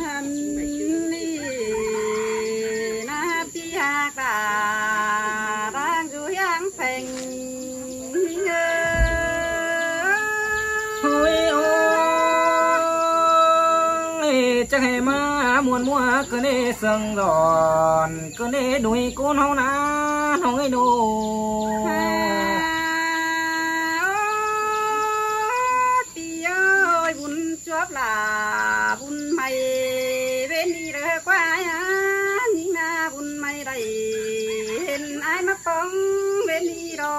ฮันนี่นะพี่หากตาบางดูยังเพ่งเงโอ้ยโอ้ยจะให้มามวนมัวก็เนสังดอนก็เนดุยกูน้องน้าน้องไอ้ดูพี่เอ้ยบุญชอบลาบุญไม่เป็นดีเด้อกว่ายิ่งนาบุญไม่ได้เห็นไอ้มาป้องเป็นดีรอ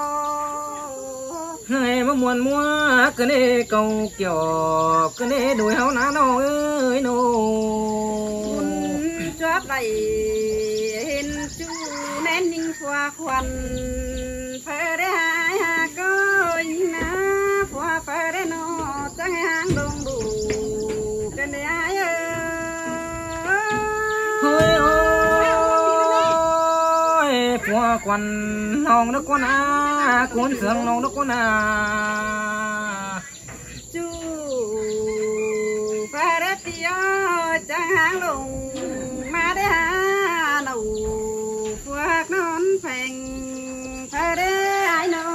ให้มามวนมัวก็เนเก่าเกี่ยวก็เนดุยเฮาน้าน้องเอ้ยโนชอบไหลเห็นจูแน่นยิ่งกว่าควันเฟอร์ได้หายหาก็ยิ่งนะกว่าเฟอร์ได้นอจังหางดงบูกันได้เอ้เฮ้ยโอ้ยกว่าควันน้องนึกว่านาคนเสืองน้องนึกว่านาจูเฟอร์ได้ตีอ้อจังหางดงได้หาหนูพวกนอนแฝงเธอได้ไอ้หนู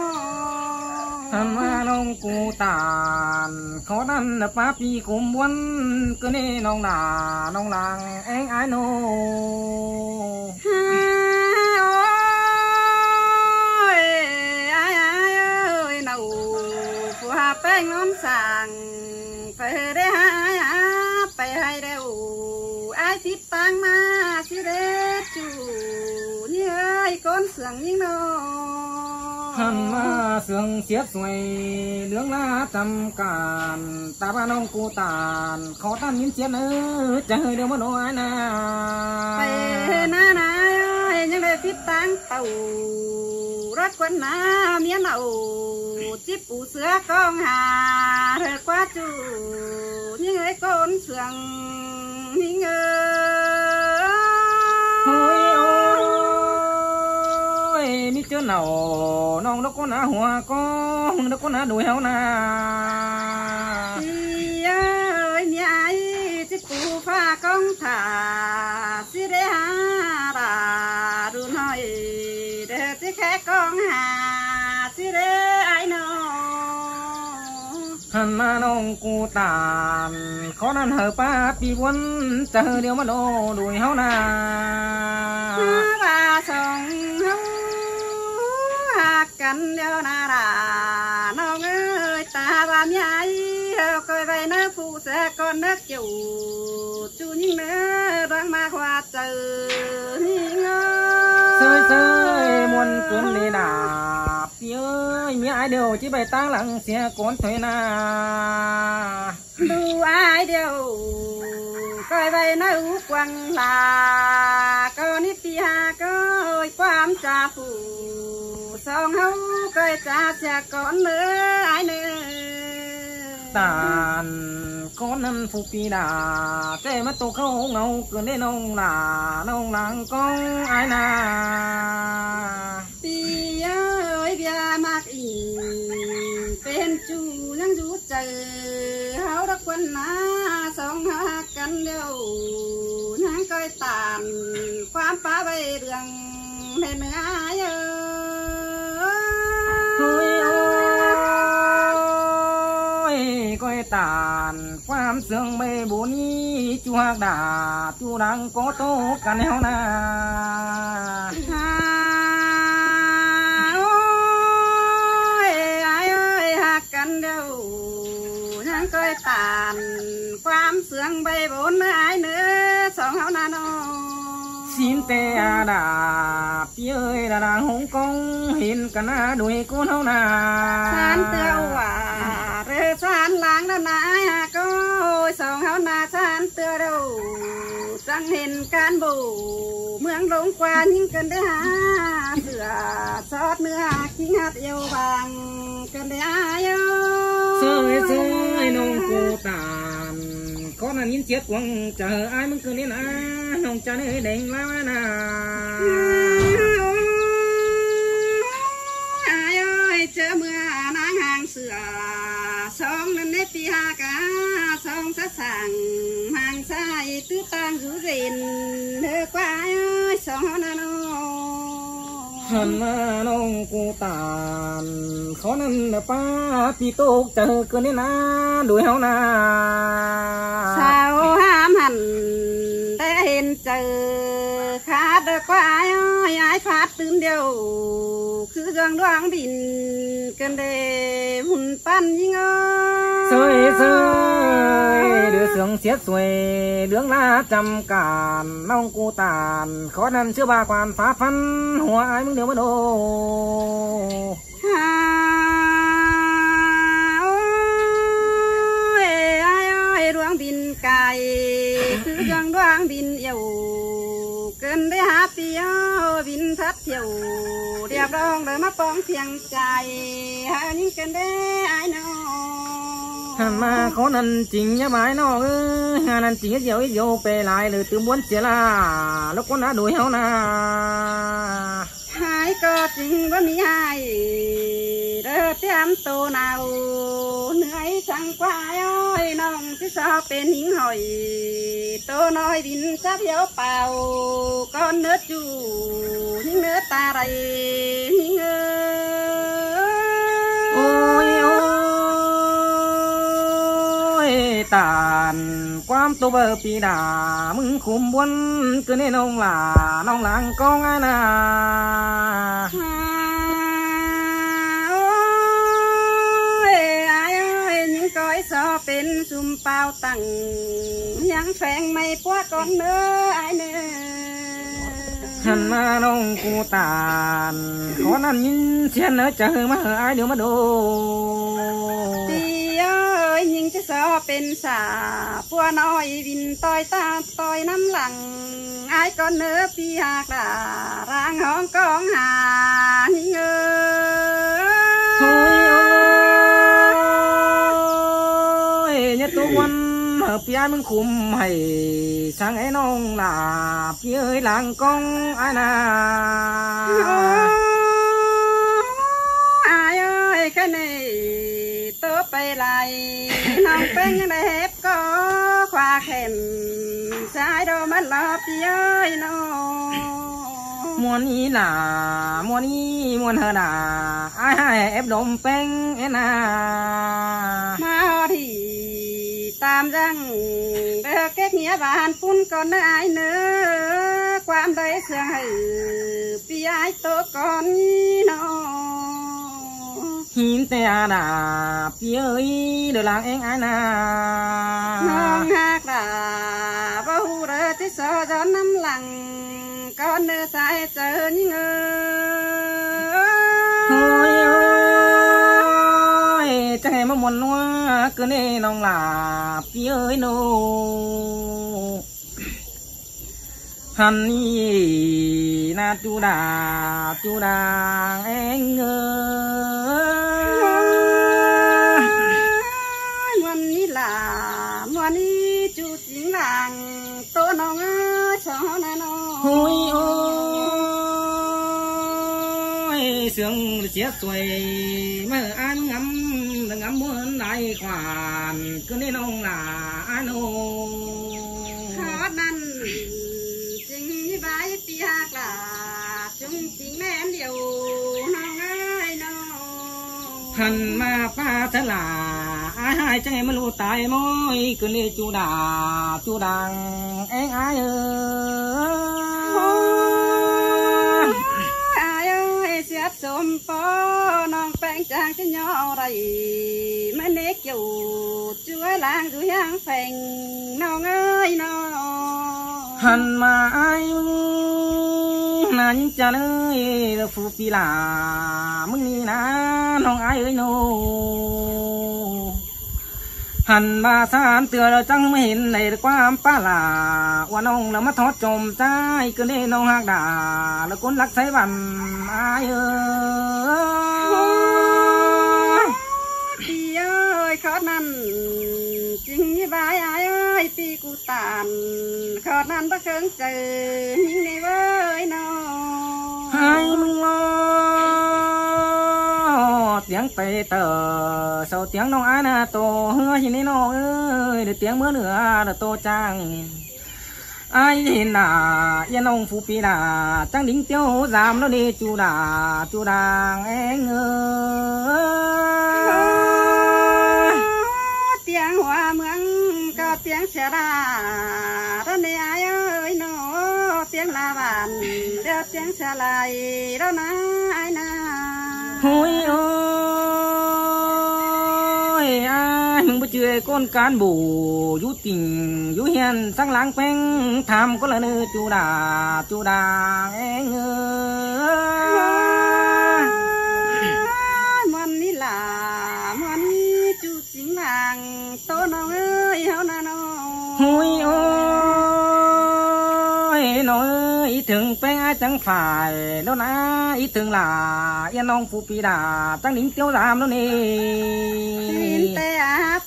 ทำมาลงกูตานเขาดันนะป้าพี่คุมวันก็นี่น้องหนาน้องหลังเอ็งไอ้หนูโอ้ยไอ้เอ้ยหนูพวกแป้งนอนสั่งเธอได้หาไปให้เร็วไอ้สิปังมาสิเรจูนี่เอ้ยก้นเสืองยิ่งโนหันมาเสืองเสียสวยเหลืองหน้าจำการตาบ้านน้องกูตานเขาตั้งยิ้มเสียเนอจะเฮยเดี๋ยวมาโนไอ้นาไปหน้านาเอ้ยยังเลยพิบตังเป่ารักกวนนาเมียนเอาจิบปูเสือกองหาเธอกว่าจูนี่เอ้ยก้นเสืองนี่เงโอ้ยโอ้ยนี่เจ้าหน่อน้องนกก็หนาหัวก็นกก็หนาดุยเฮานาเอ้ยเนี่ยไอ้ที่ปูฟ้ากองถาสิได้หาราดูหน่อยเด็กที่แค่กองหาสิได้ไอ้น้องหันมาน้องกูตานเขานั่นเหอป้าปีวันจะเฮเดียวมาโดดุยเฮานาว่าสองเฮาหากกันเดียวนาราน้องเอ้ยตาบ้านใหญ่เฮาคอยไปเนื้อผู้เสกก้อนเนื้อจิ๋วจูนิ่งเนื้อรังมาควาเจอหิงเอ้ยเซยมวนกวนลีดาเอ้ยมีไอเดียวที่ใบตั้งหลังเสียก้นถอยนาดูไอเดียวก้อยใบหน้าหูกวังลาก็นิพยาก็ความจ่าผูสองเฮาก้อยจ่าเสียก้นเนื้อไอเนื้อตาลก้นนั้นผูปีดาเจ้ามาตัวเขาเงาเกินได้น้องหนาน้องหลังก้องไอนาเป็นจูยังจูเจอเฮารักวันนาสองหากันเดียวนางก้อยตามความป้าใบเรืองในเนื้อเยโอ้ยก้อยตามความเสื่องใบบุญจูหักดาจูดังโกโตกันเฮานาก้อยตานความเสืองใบบนไอ้เนื้อสองเฮานาโนสินเตอาดาพี่เอ้ยดาดาหงกงเห็นกันนะดุยกูเฮานาสานเต้าว่าเรือสานหลังด้านหน้าก็สองเฮานาสานเต้าเราจังเห็นการบูเมืองหลงกวานยิ่งกันได้หาเสือซอดเนื้อขิงหัดเอวบางกันได้เยอะน้องกูตามก้อนนั้นยิ้มเจี๊ยบวังเจอไอ้มึงคืนนี้นะน้องจะเนื้อแดงแล้วนะไอ้เอ้ยเจอเมื่อนางหางเสือสองนั้นได้ปีหากา สะสังหางสายตื้อปางสุรินเธอกว่าสองนาโนหันมาน้องกูตานเขานั่นนะป้าพี่โตกเจอเกินนี่นะด้วยเฮานาสาวห้ามหันได้เห็นเจอขาดกว่าย้ายขาดตื่นเดียวคือเรื่องดวงบินกันเดหุ่นปั้นยิ่งเสยเสยเดือดเสียงเสียสวยเดืองลาจำการน้องกูตานขอนั่นเชื่อบากวานฟ้าฟันหัวไอ้มึงเดี๋ยวมาโดดวงบินไก่คือเรื่องดวงบินเอี่ยวเกินได้หาเปียวบินทัดเที่ยวเรียบร้องเลยมาปองเพียงใจหานิ่งเกินได้ไอ้น้องหันมาขอนั่นจริงอย่าหมายน้องเอ้ยหานั่นจริงเดี่ยวเดี่ยวไปหลายเลยตื่นบ้วนเสียละแล้วก็น่าดูเฮานาหายก็จริงว่ามีหายเด้อเตรียมตัวหนาวเหนื่อยสั่งกว่าน้องที่สาวเป็นหิ่งหอยตัวน้อยบินซาเบียวเป่าก้อนเนื้อจูหิ้งเนื้อตาไรหิ้งเอ้โอ้ยโอ้ยตานความตัวเบอร์ปีดามึงคุมบวนเกินให้น้องหล่าน้องหลังกองอาณาสอเป็นซุ่มเปล่าตังยังแฝงไม่ปวดก้อนเนื้อไอเนื้อหันมาน้องกูตานขอนั่นยินเสียนเนื้อเจอมาเหอไอเดี๋ยวมาดูตีเอ้ยยิงจะสอเป็นสาปัวน้อยวินต่อยตาต่อยน้ำหลังไอก้อนเนื้อปีหากระร่างห้องกองหาเนื้อเนี่ยตัววันเอพี่ไอ้มึงคุมให้สั่งไอ้น้องหลาพี่เอ้ยหลังกองไอ้นาไอ้เอ้ยแค่นี้ตัวไปไหลน้องเป็นยังไงเฮ็ดก็ควาเข็มสายโดนมันหลอกพี่เอ้ยน้องมวนนี้หนามวนนี้มวนเฮหนาไอ้ให้เอฟดมเป้งเอ็นามาที่ตามจังเด็กเก็บเงียบานปุ่นก่อนเนื้อไอเนื้อความได้เสียงให้พี่ไอโตก่อนน้องหินเตาหนาพี่เอ้ยเดือดหลังเอ็งไอนาน้องหักหนาว่าหูเรือที่สอจอนน้ำหลังก้อนเนื้อใสเจอยิ่งเอ้ยจะให้มามวนนัวเกินเอ้น้องหลาพี่เอ้ยโนฮันนี่นาจูดาเอ้งเอ้ยวันนี้หลาวันนี้จูจิงหลังโตน้องสาวนาโนโอ้ยโอ้ยเสียงเสียสวยเมื่ออันงำแต่งำบนไหลขวานก็ได้น้องหลาโนขอนั้นจริงที่ใบตีหักหลาจงจริงแม่เดียวน้องไอ้น้องหันมาป้าทลาไอ้หายจังไงมันรู้ตายม้อยก็เลยจูดาจูดังเอ็งไอ้เสียสมปอน้องแป้งจางจะย่อไรมันเด็กอยู่ช่วยล้างดูยางแฝงน้องเอ้ยน้องหันมาไอ้นั้นจะเอ้ยฟูปีลามึงนี่นะน้องไอ้เอ้ยน้องหันมาสานเตือนเราจังไม่เห็นในความป้าหลาว่าน้องเรามาทอดจมใจก็ได้น้องหักด่าแล้วก้นรักใส่บันอายพี่เอ้ยขอนั้นจริงยี่บายอายพี่กูตานขอนั้นประเคิงเจอยิ่งในเว้ยน้องให้มึงรอ เสียงไปเตอเสาเสียงน้องอานาโตเฮ้ยหินน้องเอ้ยเดือเสียงเมื่อเหนือโตจังไอ้หินน่ะยันองฟูปีน่ะจังดิ้งเตี้ยวจามแล้วนี่จูด่าจูด่างเองเอ้ยเตียงหัวเมืองก็เตียงเสดาแล้วนี่ไอ้เอ้ยน้องเตียงลาบันเดี๋ยวเตียงเสลายแล้วนะไอ้น่ะโอ้ยโอ้ยไอ้มึงไปเจอก้นการบูยุติ่งยุเฮียนสังหลังเพ่งทำก็ละเนื้อจูดาจูดาเองเออมันนี่ล่ะมันนี่จูสิงหลังโตน้องเอ้ยเฮานาน้องโอ้ยโอ้ยน้องอีถึงไปไอ้จังฝ่ายแล้วนะอีถึงล่ะยันน้องฟูปีดาจังหนิงเตี้ยวรามแล้วนี่หินเตะ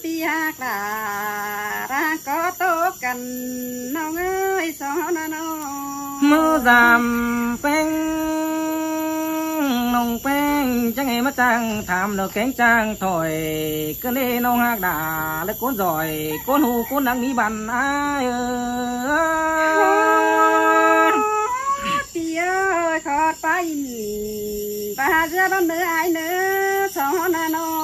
ปีหักล่ะรักก็โตกันน้องเอ้ยสาวนาน้องมือรำเป็งน้องเป็งจังไงมาจังทำเลิกแข็งจังถอยก็เล่น้องหักด่าแล้วก้นจ่อยก้นหูก้นดังมีบันไอ้เอ้ยพี่เอ้ยขอดไปไปหาเจ้าเนื้อไอ้เนื้อสาวนาน้อง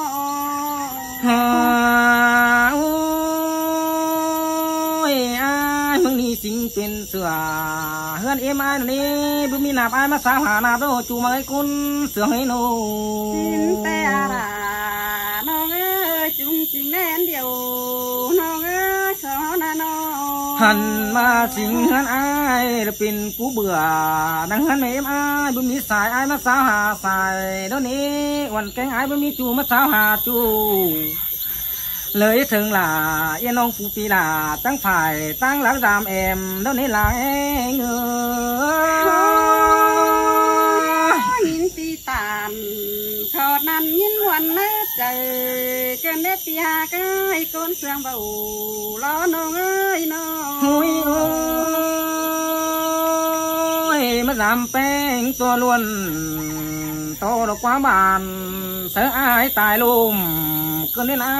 มึงนี่สิงเป็นเสือเฮือนเอ็มไอนี่บุมีหนาบไอมาสาวหาหนาบแล้วจูมาไอ้คุณเสือให้โนสินแต่อะไรน้องเอ้ยจุงจิงแน่นเดียวน้องเอ้ยสาวนาน้องหันมาสิงเฮือนไอแล้วเป็นกูเบื่อนังเฮือนเอ็มไอบุมีสายไอมาสาวหาสายแล้วนี้วันแกงไอบุมีจูมาสาวหาจูเลยถึงล่ะยันน้องฟูปีล่ะตั้งฝ่ายตั้งหลักดามเอ็มแล้วนี่ล่ะเองเอ้ยหินตีตามขอดนั้นยินวันเนื้อใจเกินเด็ดตีหาก็ให้ก้นเสียงเบาล้อน้องเอ้ยน้องโอ้ยโอ้ยมาดามแป้งตัวล้วนโตดอกกว่าบานเสืออายตายลุมก็เล่นอา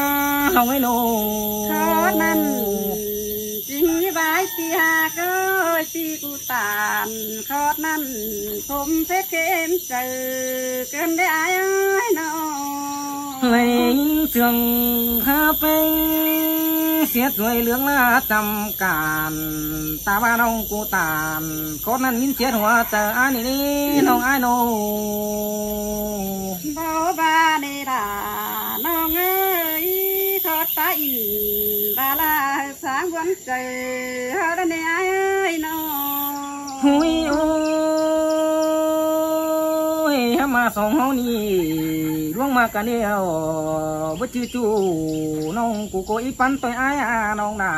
ลองให้หนูเธอนั้นจริงใบตีหาก็ตีกูตานคอดนั้นผมเพชรเกมเจอเกินได้อายหนูเลยเสียงฮาเป้เสียสวยเหลืองหน้าจำการตาบ้าน้องกูตานคอดนั้นยินเสียหัวเจออายนี่น้องอายหนูเบาบ้าในด่าน้องเอ้ยทอดตาอินบาลาสางวันใจเฮาได้ในอายเอ้ยน้องหุยโอ้ยห้ามาสองเฮานี่ล่วงมากันเดียวบ่จื้อจูน้องกูโกอีปันต่อยอายน้องด่า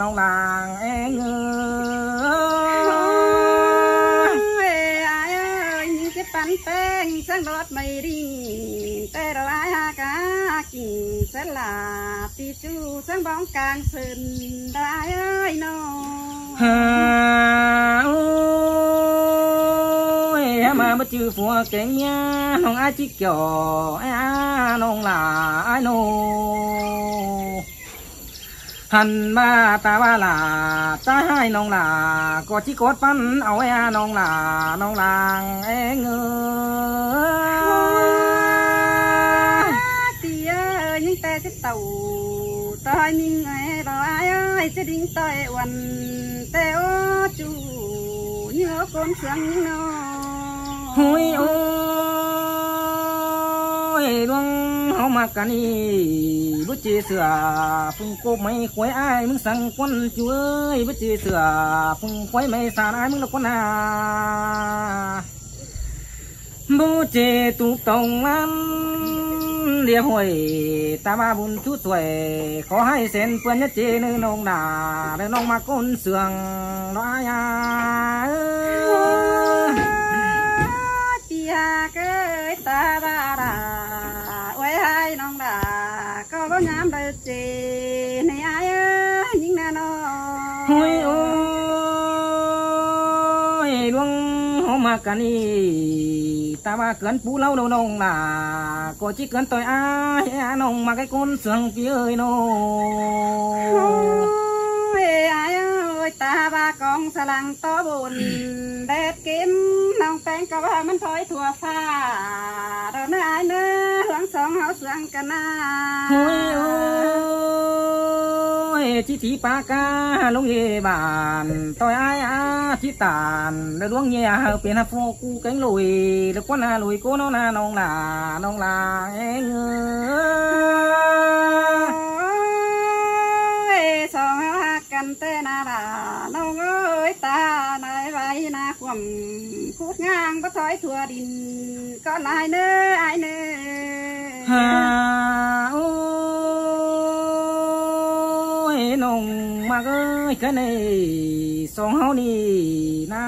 น้องลางเองเอ้ยอายเอ้ยนี่สิปันแป้งสังรถไม่ริ้งแต่เราอายหากากินสลาตีจูสังบ้องกลางซึนได้เอ้ยน้องมาบ่จื้อฟัวแกงเมียน้องอาจิเกี่ยวไอ้อาน้องหลาไอ้โนหันมาตาว่าหลาตาให้น้องหลากอดจิกอดปั้นเอาไอ้อาน้องหลาน้องลางเอ้งเอ้ยตีเอ้ยยิ่งแต่ที่เต่าตายนิ่งไอ้เราไอ้เอ้ยจะดิ้งต่อยวันแต่โอ้จูเยอะก้นเสียงน้องโอ้ยโอ้ยดวงเฮามากันนี่บ่เจอเสือพุ่งโกบไม่ควยอ้ายมึงสั่งคนจุเอ้ยบ่เจอเสือพุ่งควยไม่สานอ้ายมึงละคนหาบ่เจอตุกตองมันเดียวหวยตามาบุญชุดสวยขอให้เส้นเปื้อนยะเจนึงน้องด่าเด้อน้องมาก้นเสืองน้อยอ่ะอยากเอ้ยตาดาดาไว้ให้น้องดาก็บ่งามเด้อจีในอายเอ้ยยิ่งน่าน้องโอ้ยดวงเฮามา กันนี่ตาว่าเกินปูเล่าน้องล่ะก็จิเกินต่อยอ้ายน้องมาใกล้คนเสียงพี่เอ้ยน้องตาบากองสลังต้อบุญแดดกินน้องแป้งก็ว่ามันถอยทั่วฟ้าเราเนื้อไอเนื้อหลังสองเฮาเสียงกันนาจิตีปากาลุงเยบานต่อยไอ้อาจิตานเดือดวงเยาเปลี่ยนโฟกูแกงลุยเดือดก้นนาลุยก้นนาน้องลาน้องลาเอ้สองเฮาหักกันเต้นาลาน้องเอ้ยตาไหนไว้นาขวมคูดงางก็ถอยทั่วดินก็ลายเนื้อไอเนื้อโอ้ยน้องมาเอ้ยกันนี่สองเฮานี่นะ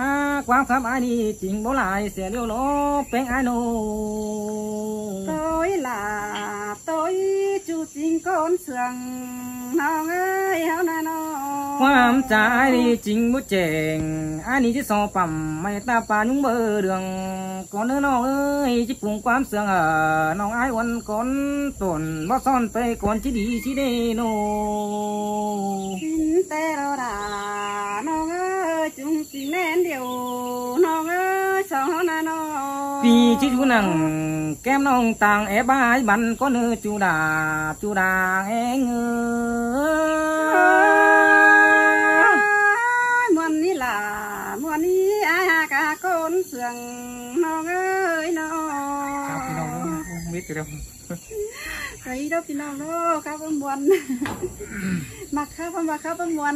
ความสามารถนี่จริงบ่หลายเสียเลี้ยวล้อแป้งไอโนต้อยลาต้อยจูจริงก้นเสืองน้องเอ้ยเฮานาน้องความใจนี่จริงบ่แจงอันนี้ที่สอปั่มไม่ตาป่ายุ่งเบอเรื่องก่อนเด้อน้องเอ้ยจิปรุงความเสื่องน้องอ้ายวันก่อนตนบ่ซ่อนไปก่อนที่ดีที่เด้โนสินแต่เราด่าน้องเอ้ยจุงสิแน่นเดียวน้องเอ้ยสองเฮานาน้องปีที่ชูนั่งแก้มน้องต่างแอบายบันก็เนื้อจูดาเองเงยมวนนี้ล่ะมวนนี้อายากาโกนเสื่องน้องเอ้ยน้องครับพี่น้องมิดกันแล้วใครเด้อพี่น้องเด้อครับมวนมักครับผมมักครับมวน